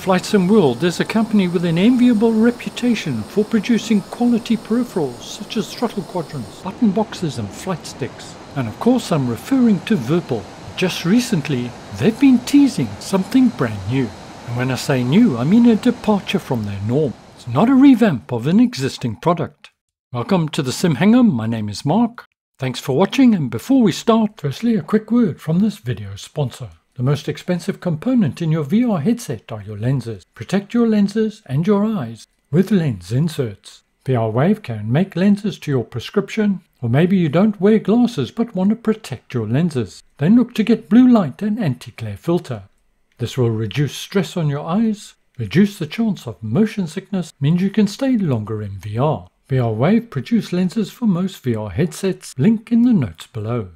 FlightSim World is a company with an enviable reputation for producing quality peripherals such as throttle quadrants, button boxes and flight sticks. And of course I'm referring to Virpil. Just recently they've been teasing something brand new. And when I say new, I mean a departure from their norm. It's not a revamp of an existing product. Welcome to the Sim Hangar, my name is Mark. Thanks for watching, and before we start, firstly a quick word from this video sponsor. The most expensive component in your VR headset are your lenses. Protect your lenses and your eyes with lens inserts. VR Wave can make lenses to your prescription, or maybe you don't wear glasses but want to protect your lenses. Then look to get blue light and anti-glare filter. This will reduce stress on your eyes, reduce the chance of motion sickness, means you can stay longer in VR. VR Wave produce lenses for most VR headsets, link in the notes below.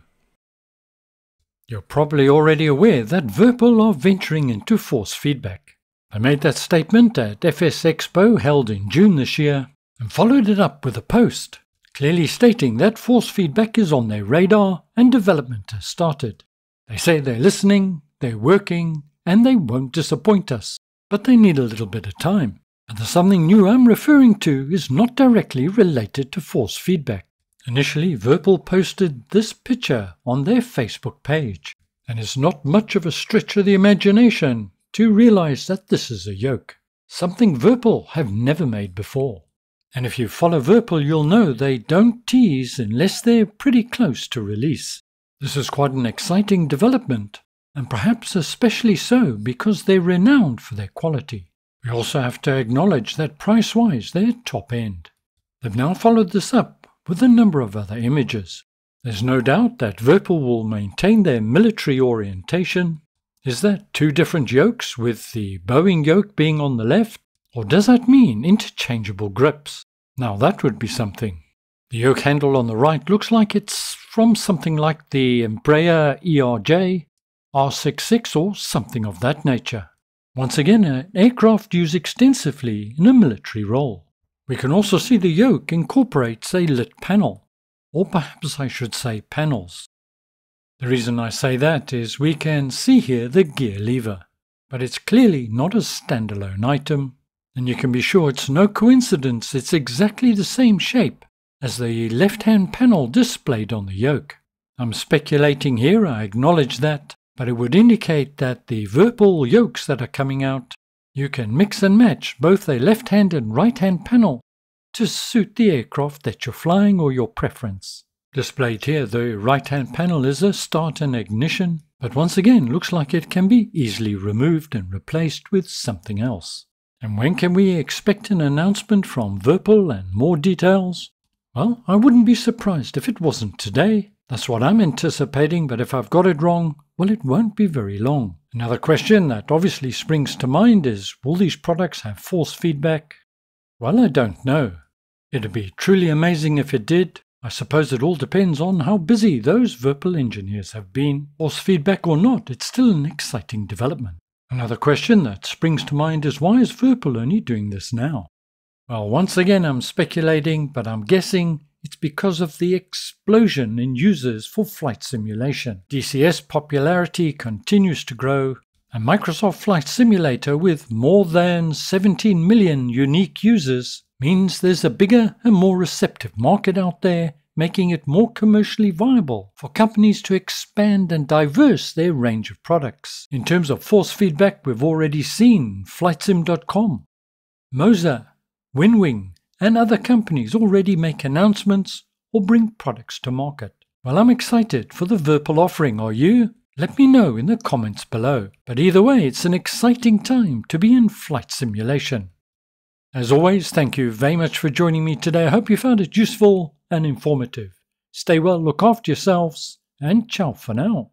You're probably already aware that Virpil are venturing into force feedback. They made that statement at FS Expo held in June this year and followed it up with a post, clearly stating that force feedback is on their radar and development has started. They say they're listening, they're working, and they won't disappoint us, but they need a little bit of time. And the something new I'm referring to is not directly related to force feedback. Initially, Virpil posted this picture on their Facebook page, and it's not much of a stretch of the imagination to realize that this is a yoke, something Virpil have never made before. And if you follow Virpil, you'll know they don't tease unless they're pretty close to release. This is quite an exciting development, and perhaps especially so because they're renowned for their quality. We also have to acknowledge that price-wise, they're top end. They've now followed this up with a number of other images. There's no doubt that Virpil will maintain their military orientation. Is that two different yokes, with the Boeing yoke being on the left, or does that mean interchangeable grips? Now that would be something. The yoke handle on the right looks like it's from something like the Embraer ERJ, R66 or something of that nature. Once again, an aircraft used extensively in a military role. We can also see the yoke incorporates a lit panel, or perhaps I should say panels. The reason I say that is we can see here the gear lever, but it's clearly not a standalone item, and you can be sure it's no coincidence it's exactly the same shape as the left-hand panel displayed on the yoke. I'm speculating here, I acknowledge that, but it would indicate that the Virpil yokes that are coming out, you can mix and match both a left-hand and right-hand panel to suit the aircraft that you're flying or your preference. Displayed here, the right-hand panel is a start and ignition, but once again looks like it can be easily removed and replaced with something else. And when can we expect an announcement from Virpil and more details? Well, I wouldn't be surprised if it wasn't today. That's what I'm anticipating, but if I've got it wrong, well, it won't be very long. Another question that obviously springs to mind is, will these products have force feedback? Well, I don't know. It'd be truly amazing if it did. I suppose it all depends on how busy those Virpil engineers have been. Force feedback or not, it's still an exciting development. Another question that springs to mind is, why is Virpil only doing this now? Well, once again, I'm speculating, but I'm guessing it's because of the explosion in users for flight simulation. DCS popularity continues to grow, and Microsoft Flight Simulator with more than 17 million unique users means there's a bigger and more receptive market out there, making it more commercially viable for companies to expand and diverse their range of products. In terms of force feedback, we've already seen FlightSim.com, Moza, WinWing, and other companies already make announcements or bring products to market. Well, I'm excited for the Virpil offering, are you? Let me know in the comments below. But either way, it's an exciting time to be in flight simulation. As always, thank you very much for joining me today. I hope you found it useful and informative. Stay well, look after yourselves, and ciao for now.